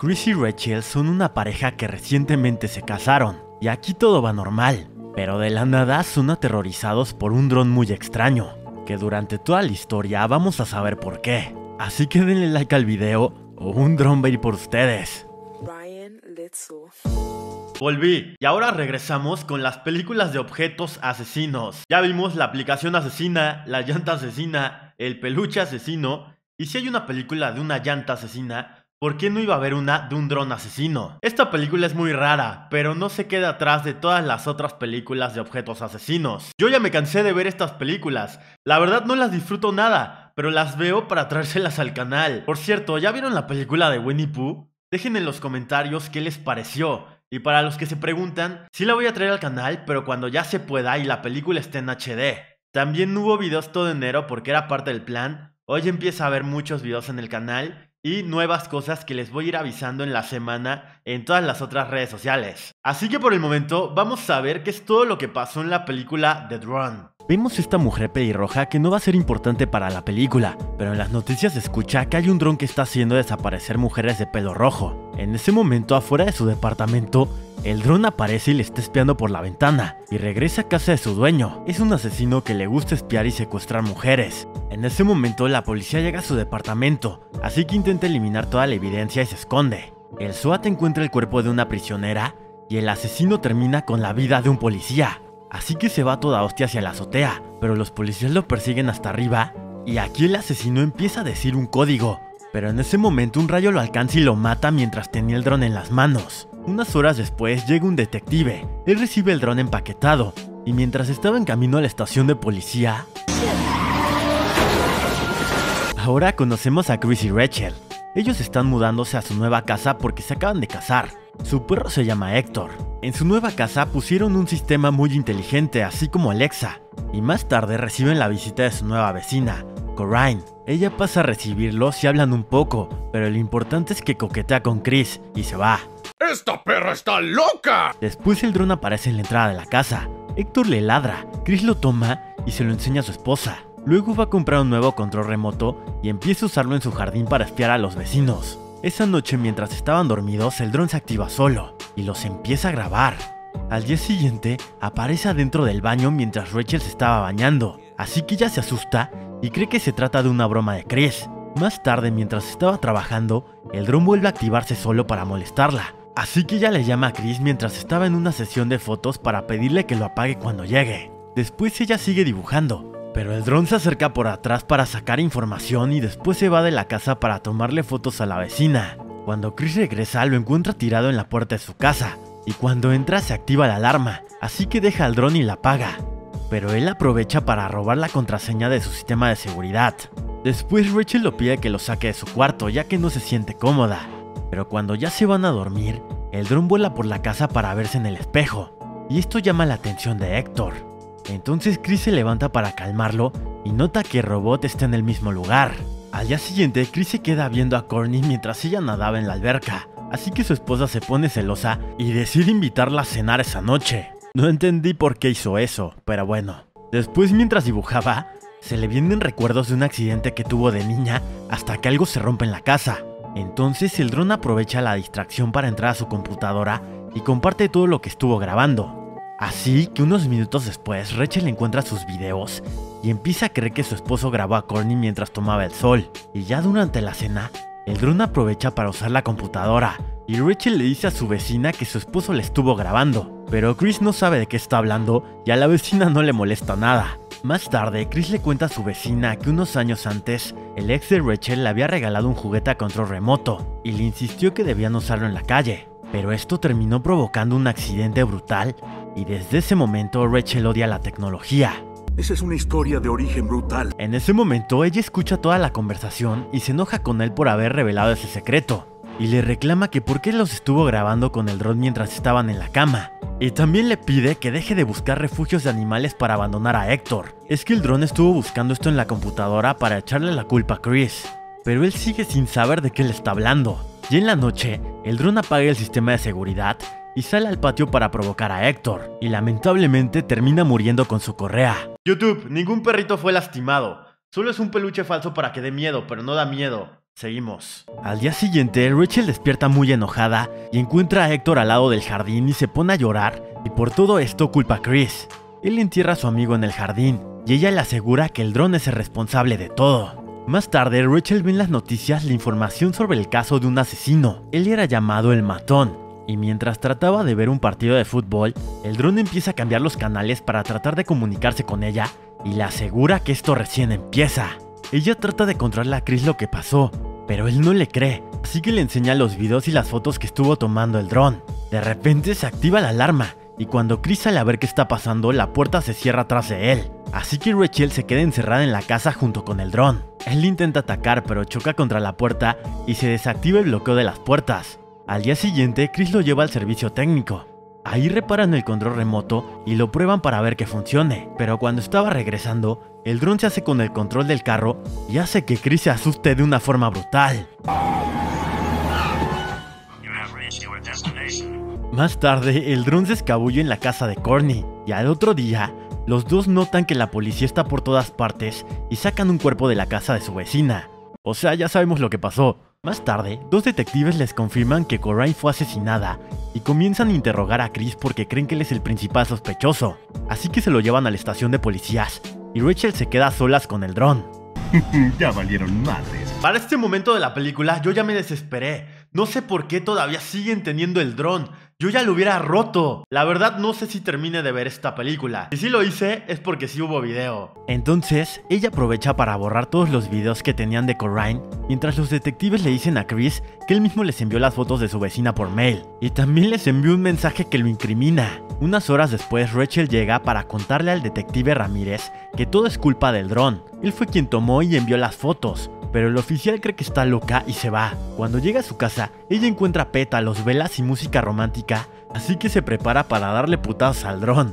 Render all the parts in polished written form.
Chris y Rachel son una pareja que recientemente se casaron, y aquí todo va normal, pero de la nada son aterrorizados por un dron muy extraño, que durante toda la historia vamos a saber por qué. Así que denle like al video, o un dron va a ir por ustedes. Volví, y ahora regresamos con las películas de objetos asesinos. Ya vimos la aplicación asesina, la llanta asesina, el peluche asesino, y si hay una película de una llanta asesina, ¿por qué no iba a haber una de un dron asesino? Esta película es muy rara, pero no se queda atrás de todas las otras películas de objetos asesinos. Yo ya me cansé de ver estas películas, la verdad no las disfruto nada, pero las veo para traérselas al canal. Por cierto, ¿ya vieron la película de Winnie Pooh? Dejen en los comentarios qué les pareció. Y para los que se preguntan, sí la voy a traer al canal, pero cuando ya se pueda y la película esté en HD. También hubo videos todo enero porque era parte del plan. Hoy empieza a haber muchos videos en el canal y nuevas cosas que les voy a ir avisando en la semana en todas las otras redes sociales. Así que por el momento vamos a ver qué es todo lo que pasó en la película The Drone. Vemos esta mujer pelirroja que no va a ser importante para la película, pero en las noticias se escucha que hay un dron que está haciendo desaparecer mujeres de pelo rojo. En ese momento, afuera de su departamento, el dron aparece y le está espiando por la ventana, y regresa a casa de su dueño. Es un asesino que le gusta espiar y secuestrar mujeres. En ese momento la policía llega a su departamento, así que intenta eliminar toda la evidencia y se esconde. El SWAT encuentra el cuerpo de una prisionera, y el asesino termina con la vida de un policía. Así que se va a toda hostia hacia la azotea, pero los policías lo persiguen hasta arriba, y aquí el asesino empieza a decir un código. Pero en ese momento un rayo lo alcanza y lo mata mientras tenía el dron en las manos. Unas horas después llega un detective, él recibe el dron empaquetado, y mientras estaba en camino a la estación de policía... Ahora conocemos a Chris y Rachel. Ellos están mudándose a su nueva casa porque se acaban de casar. Su perro se llama Héctor. En su nueva casa pusieron un sistema muy inteligente, así como Alexa, y más tarde reciben la visita de su nueva vecina, Corinne. Ella pasa a recibirlos y hablan un poco, pero lo importante es que coquetea con Chris y se va. ¡Esta perra está loca! Después el dron aparece en la entrada de la casa. Héctor le ladra, Chris lo toma y se lo enseña a su esposa. Luego va a comprar un nuevo control remoto y empieza a usarlo en su jardín para espiar a los vecinos. Esa noche, mientras estaban dormidos, el dron se activa solo y los empieza a grabar. Al día siguiente, aparece adentro del baño mientras Rachel se estaba bañando, así que ella se asusta y cree que se trata de una broma de Chris. Más tarde, mientras estaba trabajando, el dron vuelve a activarse solo para molestarla. Así que ella le llama a Chris mientras estaba en una sesión de fotos para pedirle que lo apague cuando llegue. Después ella sigue dibujando, pero el dron se acerca por atrás para sacar información y después se va de la casa para tomarle fotos a la vecina. Cuando Chris regresa lo encuentra tirado en la puerta de su casa, y cuando entra se activa la alarma, así que deja al dron y la apaga. Pero él aprovecha para robar la contraseña de su sistema de seguridad. Después Rachel lo pide que lo saque de su cuarto ya que no se siente cómoda. Pero cuando ya se van a dormir, el dron vuela por la casa para verse en el espejo, y esto llama la atención de Héctor. Entonces Chris se levanta para calmarlo y nota que el robot está en el mismo lugar. Al día siguiente, Chris se queda viendo a Courtney mientras ella nadaba en la alberca, así que su esposa se pone celosa y decide invitarla a cenar esa noche. No entendí por qué hizo eso, pero bueno. Después, mientras dibujaba, se le vienen recuerdos de un accidente que tuvo de niña hasta que algo se rompe en la casa. Entonces el dron aprovecha la distracción para entrar a su computadora y comparte todo lo que estuvo grabando. Así que unos minutos después Rachel encuentra sus videos y empieza a creer que su esposo grabó a Courtney mientras tomaba el sol. Y ya durante la cena, el dron aprovecha para usar la computadora y Rachel le dice a su vecina que su esposo le estuvo grabando. Pero Chris no sabe de qué está hablando y a la vecina no le molesta nada. Más tarde, Chris le cuenta a su vecina que unos años antes, el ex de Rachel le había regalado un juguete a control remoto y le insistió que debían usarlo en la calle. Pero esto terminó provocando un accidente brutal y desde ese momento Rachel odia la tecnología. Esa es una historia de origen brutal. En ese momento ella escucha toda la conversación y se enoja con él por haber revelado ese secreto. Y le reclama que por qué los estuvo grabando con el dron mientras estaban en la cama. Y también le pide que deje de buscar refugios de animales para abandonar a Héctor. Es que el dron estuvo buscando esto en la computadora para echarle la culpa a Chris, pero él sigue sin saber de qué le está hablando. Y en la noche, el dron apaga el sistema de seguridad y sale al patio para provocar a Héctor. Y lamentablemente termina muriendo con su correa. YouTube, ningún perrito fue lastimado. Solo es un peluche falso para que dé miedo, pero no da miedo. Seguimos. Al día siguiente, Rachel despierta muy enojada y encuentra a Héctor al lado del jardín y se pone a llorar, y por todo esto culpa a Chris. Él entierra a su amigo en el jardín y ella le asegura que el dron es el responsable de todo. Más tarde, Rachel ve en las noticias la información sobre el caso de un asesino. Él era llamado El Matón, y mientras trataba de ver un partido de fútbol, el dron empieza a cambiar los canales para tratar de comunicarse con ella y le asegura que esto recién empieza. Ella trata de contarle a Chris lo que pasó, pero él no le cree, así que le enseña los videos y las fotos que estuvo tomando el dron. De repente se activa la alarma, y cuando Chris sale a ver qué está pasando, la puerta se cierra atrás de él. Así que Rachel se queda encerrada en la casa junto con el dron. Él intenta atacar, pero choca contra la puerta y se desactiva el bloqueo de las puertas. Al día siguiente, Chris lo lleva al servicio técnico. Ahí reparan el control remoto y lo prueban para ver que funcione. Pero cuando estaba regresando, el dron se hace con el control del carro y hace que Chris se asuste de una forma brutal. Más tarde, el dron se escabulle en la casa de Courtney, y al otro día, los dos notan que la policía está por todas partes y sacan un cuerpo de la casa de su vecina. O sea, ya sabemos lo que pasó. Más tarde, dos detectives les confirman que Corain fue asesinada y comienzan a interrogar a Chris porque creen que él es el principal sospechoso. Así que se lo llevan a la estación de policías y Rachel se queda a solas con el dron. Ya valieron madres. Para este momento de la película yo ya me desesperé. No sé por qué todavía siguen teniendo el dron. Yo ya lo hubiera roto. La verdad no sé si termine de ver esta película. Y si lo hice es porque sí hubo video. Entonces, ella aprovecha para borrar todos los videos que tenían de Corain, mientras los detectives le dicen a Chris que él mismo les envió las fotos de su vecina por mail. Y también les envió un mensaje que lo incrimina. Unas horas después, Rachel llega para contarle al detective Ramírez que todo es culpa del dron. Él fue quien tomó y envió las fotos, pero el oficial cree que está loca y se va. Cuando llega a su casa, ella encuentra pétalos, velas y música romántica, así que se prepara para darle putazos al dron.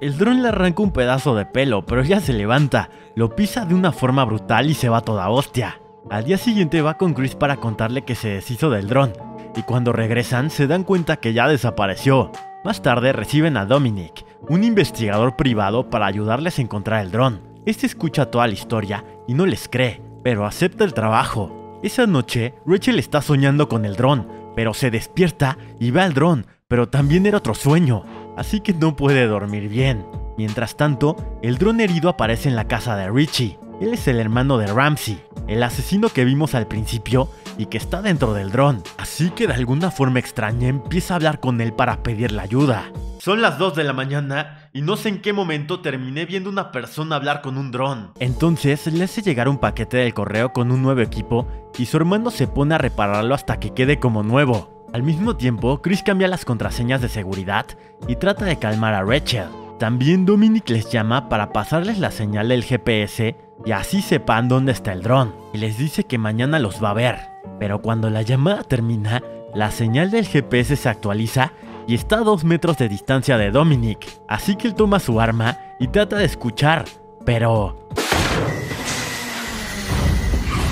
El dron le arranca un pedazo de pelo, pero ella se levanta, lo pisa de una forma brutal y se va toda hostia. Al día siguiente va con Chris para contarle que se deshizo del dron, y cuando regresan se dan cuenta que ya desapareció. Más tarde reciben a Dominic, un investigador privado, para ayudarles a encontrar el dron. Este escucha toda la historia y no les cree, pero acepta el trabajo. Esa noche, Rachel está soñando con el dron, pero se despierta y ve al dron, pero también era otro sueño, así que no puede dormir bien. Mientras tanto, el dron herido aparece en la casa de Richie. Él es el hermano de Ramsey, el asesino que vimos al principio y que está dentro del dron, así que de alguna forma extraña empieza a hablar con él para pedirle ayuda. Son las 2 de la mañana y no sé en qué momento terminé viendo una persona hablar con un dron. Entonces le hace llegar un paquete del correo con un nuevo equipo y su hermano se pone a repararlo hasta que quede como nuevo. Al mismo tiempo, Chris cambia las contraseñas de seguridad y trata de calmar a Rachel. También Dominic les llama para pasarles la señal del GPS y así sepan dónde está el dron. Y les dice que mañana los va a ver. Pero cuando la llamada termina, la señal del GPS se actualiza y está a 2 metros de distancia de Dominic, así que él toma su arma y trata de escuchar, pero...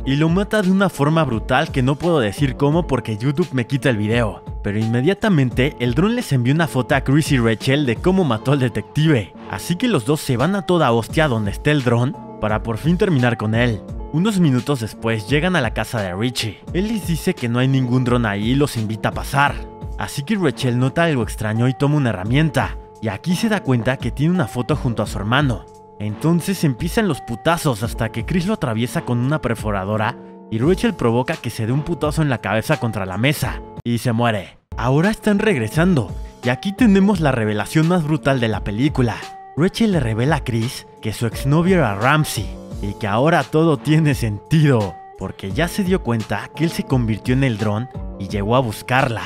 y lo mata de una forma brutal que no puedo decir cómo porque YouTube me quita el video. Pero inmediatamente el dron les envió una foto a Chris y Rachel de cómo mató al detective, así que los dos se van a toda hostia donde esté el dron para por fin terminar con él. Unos minutos después llegan a la casa de Richie. Él les dice que no hay ningún dron ahí y los invita a pasar. Así que Rachel nota algo extraño y toma una herramienta, y aquí se da cuenta que tiene una foto junto a su hermano. Entonces empiezan los putazos hasta que Chris lo atraviesa con una perforadora y Rachel provoca que se dé un putazo en la cabeza contra la mesa, y se muere. Ahora están regresando, y aquí tenemos la revelación más brutal de la película. Rachel le revela a Chris que su exnovio era Ramsey, y que ahora todo tiene sentido, porque ya se dio cuenta que él se convirtió en el dron y llegó a buscarla.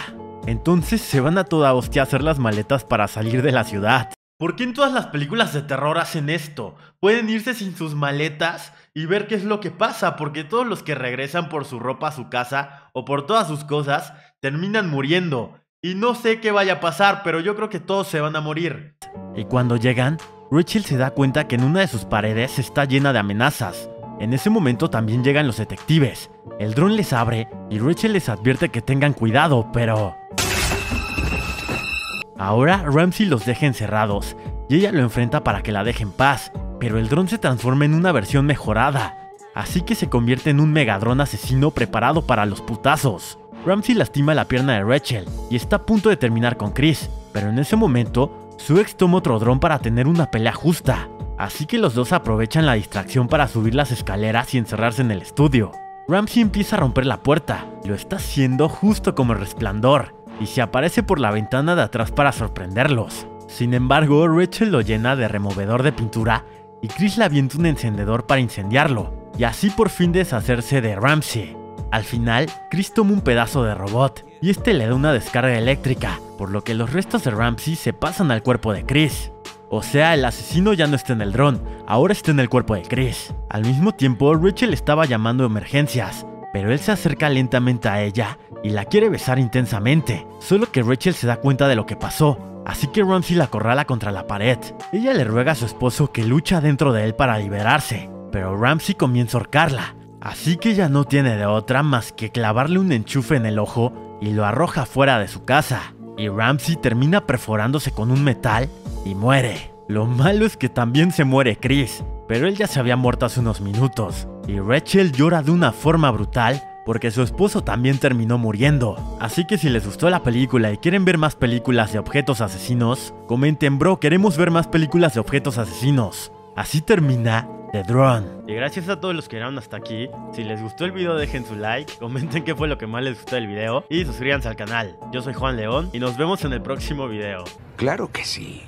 Entonces se van a toda hostia a hacer las maletas para salir de la ciudad. ¿Por qué en todas las películas de terror hacen esto? Pueden irse sin sus maletas y ver qué es lo que pasa, porque todos los que regresan por su ropa a su casa o por todas sus cosas terminan muriendo. Y no sé qué vaya a pasar, pero yo creo que todos se van a morir. Y cuando llegan, Rachel se da cuenta que en una de sus paredes está llena de amenazas. En ese momento también llegan los detectives. El dron les abre y Rachel les advierte que tengan cuidado, pero... ahora Ramsey los deja encerrados y ella lo enfrenta para que la deje en paz, pero el dron se transforma en una versión mejorada. así que se convierte en un megadrón asesino preparado para los putazos. Ramsey lastima la pierna de Rachel y está a punto de terminar con Chris, pero en ese momento, su ex toma otro dron para tener una pelea justa, así que los dos aprovechan la distracción para subir las escaleras y encerrarse en el estudio. Ramsey empieza a romper la puerta, lo está haciendo justo como el resplandor, y se aparece por la ventana de atrás para sorprenderlos. Sin embargo, Rachel lo llena de removedor de pintura y Chris le avienta un encendedor para incendiarlo, y así por fin deshacerse de Ramsey. Al final, Chris toma un pedazo de robot y este le da una descarga eléctrica, por lo que los restos de Ramsey se pasan al cuerpo de Chris. O sea, el asesino ya no está en el dron, ahora está en el cuerpo de Chris. Al mismo tiempo, Rachel estaba llamando a emergencias, pero él se acerca lentamente a ella y la quiere besar intensamente, solo que Rachel se da cuenta de lo que pasó, así que Ramsey la acorrala contra la pared. Ella le ruega a su esposo que lucha dentro de él para liberarse, pero Ramsey comienza a ahorcarla, así que ella no tiene de otra más que clavarle un enchufe en el ojo y lo arroja fuera de su casa, y Ramsey termina perforándose con un metal y muere. Lo malo es que también se muere Chris, pero él ya se había muerto hace unos minutos, y Rachel llora de una forma brutal porque su esposo también terminó muriendo. Así que si les gustó la película y quieren ver más películas de objetos asesinos, comenten: bro, queremos ver más películas de objetos asesinos. Así termina The Drone. Y gracias a todos los que llegaron hasta aquí. Si les gustó el video, dejen su like, comenten qué fue lo que más les gustó del video y suscríbanse al canal. Yo soy Juan León y nos vemos en el próximo video. Claro que sí.